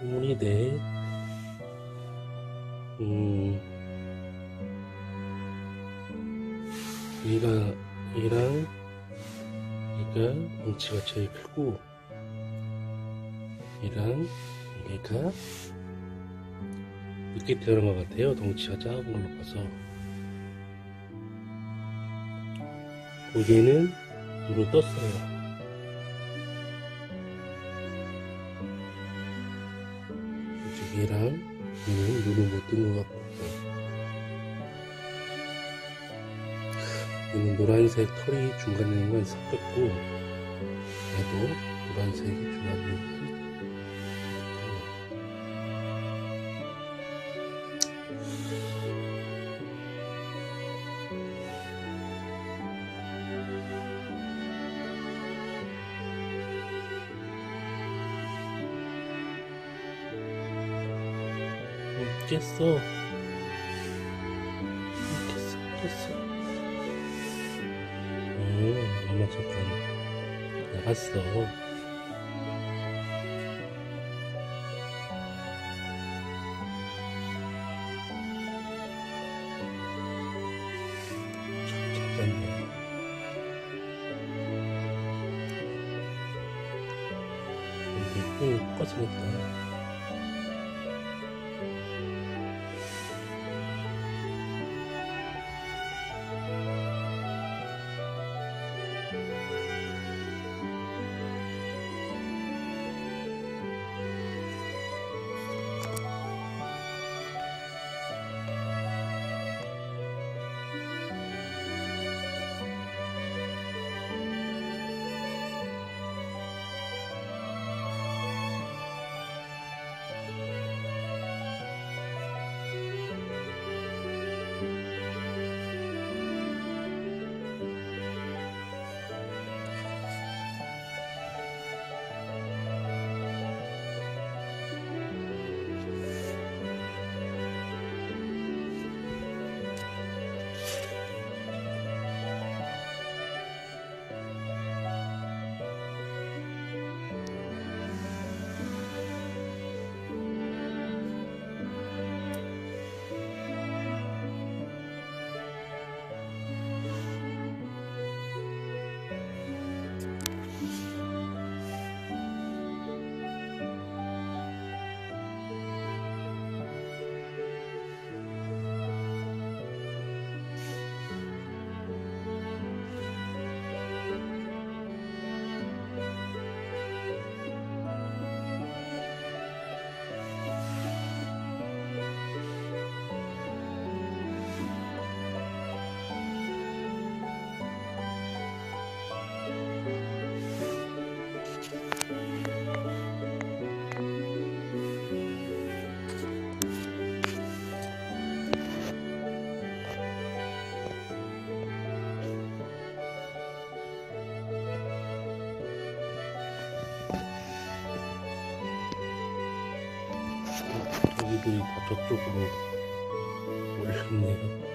오니 대 이랑 얘가 뭉치가 제일 크고 이랑 얘가 늦게 태어난 것 같아요. 덩치가 작은 걸로 봐서 얘는 눈을 떴어요. 얘랑 얘는 눈을 못 뜬 것 같고 얘는 노란색 털이 중간에 있는 건 섞였고 얘도 노란색이 중간에 있는 건 깼어. 깼어. 엄마 잠깐 나갔어. 잠깐만요. 이게 꺼지겠다. 다 저쪽으로 올렸네요.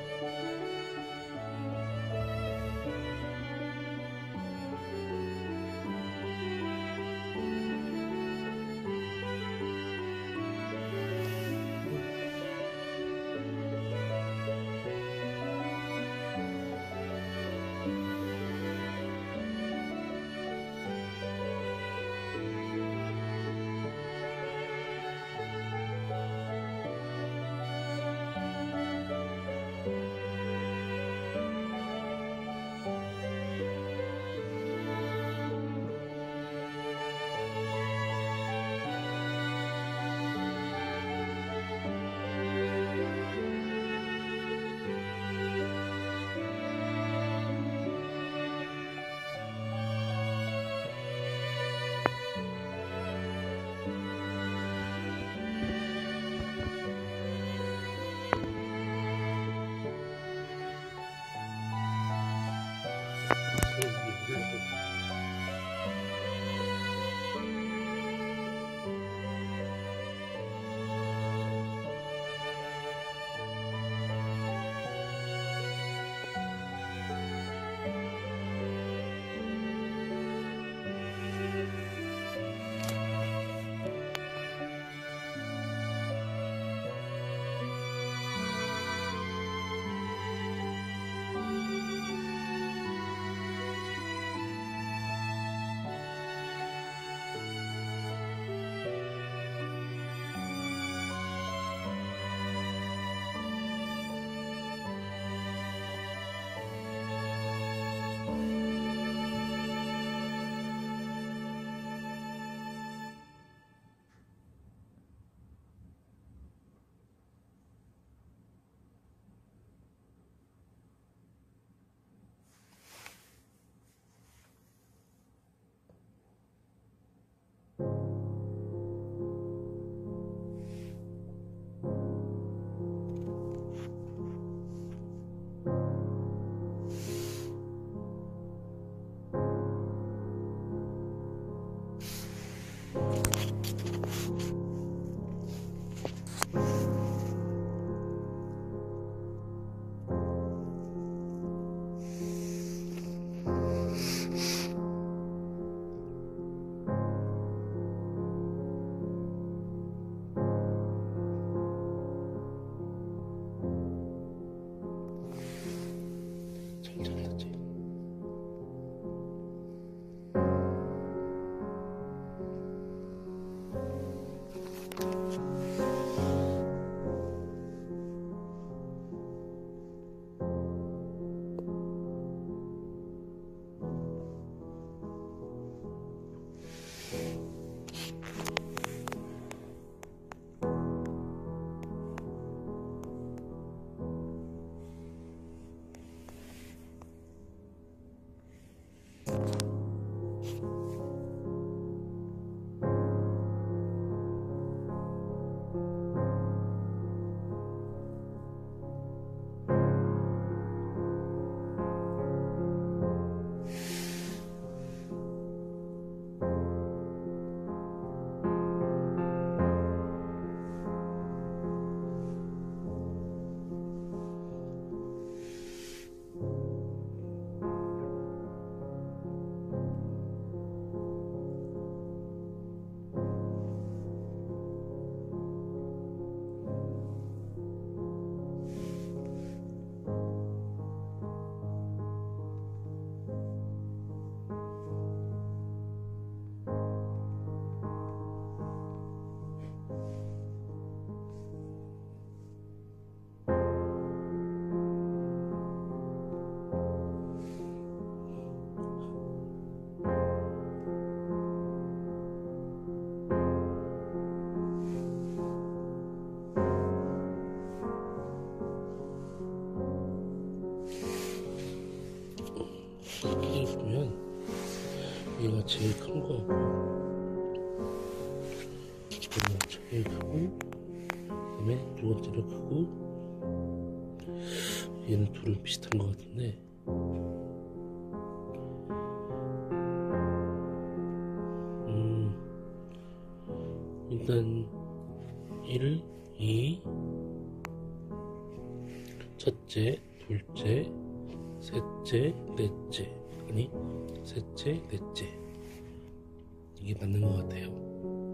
제일 큰 거고, 지금 제일 크고, 그다음에 두 번째로 크고, 얘는 둘은 비슷한 것 같은데. 일단 1, 2, 첫째, 둘째, 셋째, 넷째. 아니, 셋째, 넷째. 이게 맞는 것 같아요.